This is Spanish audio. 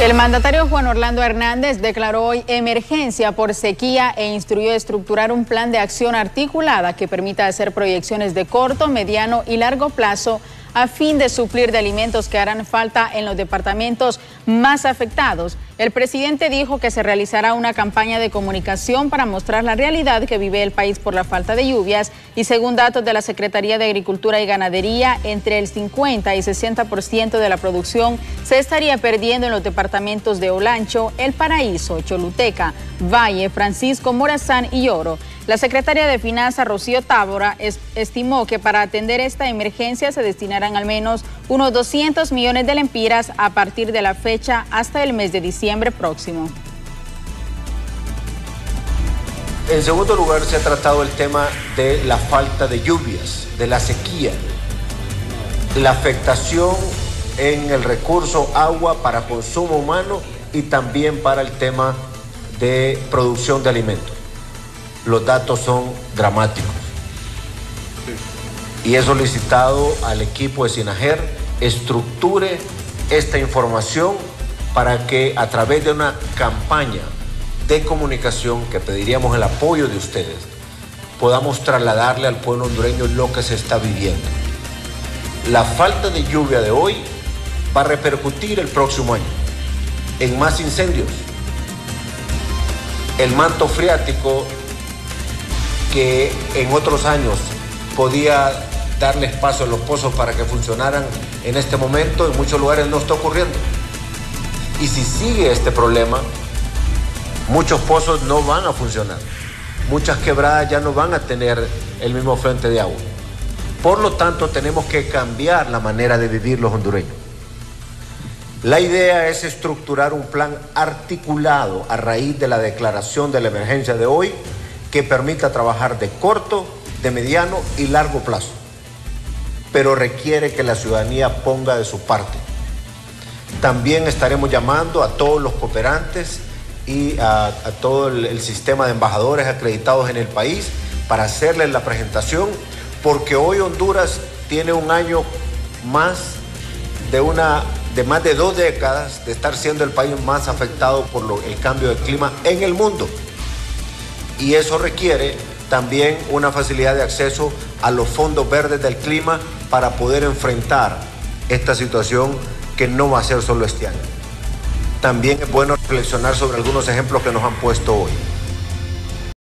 El mandatario Juan Orlando Hernández declaró hoy emergencia por sequía e instruyó a estructurar un plan de acción articulada que permita hacer proyecciones de corto, mediano y largo plazo a fin de suplir de alimentos que harán falta en los departamentos más afectados. El presidente dijo que se realizará una campaña de comunicación para mostrar la realidad que vive el país por la falta de lluvias y, según datos de la Secretaría de Agricultura y Ganadería, entre el 50 y 60% de la producción se estaría perdiendo en los departamentos de Olancho, El Paraíso, Choluteca, Valle, Francisco Morazán y Yoro. La secretaria de Finanzas, Rocío Tábora, estimó que para atender esta emergencia se destinarán al menos unos 200 millones de lempiras a partir de la fecha hasta el mes de diciembre próximo. En segundo lugar, se ha tratado el tema de la falta de lluvias, de la sequía, la afectación en el recurso agua para consumo humano y también para el tema de producción de alimentos. Los datos son dramáticos. Y he solicitado al equipo de CINAGER estructure esta información para que, a través de una campaña de comunicación que pediríamos el apoyo de ustedes, podamos trasladarle al pueblo hondureño lo que se está viviendo. La falta de lluvia de hoy va a repercutir el próximo año en más incendios. El manto freático, que en otros años podía darle espacio a los pozos para que funcionaran, en este momento en muchos lugares no está ocurriendo. Y si sigue este problema, muchos pozos no van a funcionar. Muchas quebradas ya no van a tener el mismo frente de agua. Por lo tanto, tenemos que cambiar la manera de vivir los hondureños. La idea es estructurar un plan articulado a raíz de la declaración de la emergencia de hoy que permita trabajar de corto, de mediano y largo plazo. Pero requiere que la ciudadanía ponga de su parte. También estaremos llamando a todos los cooperantes y a todo el sistema de embajadores acreditados en el país para hacerles la presentación, porque hoy Honduras tiene un año más de dos décadas de estar siendo el país más afectado por el cambio de clima en el mundo. Y eso requiere también una facilidad de acceso a los fondos verdes del clima para poder enfrentar esta situación que no va a ser solo este año. También es bueno reflexionar sobre algunos ejemplos que nos han puesto hoy.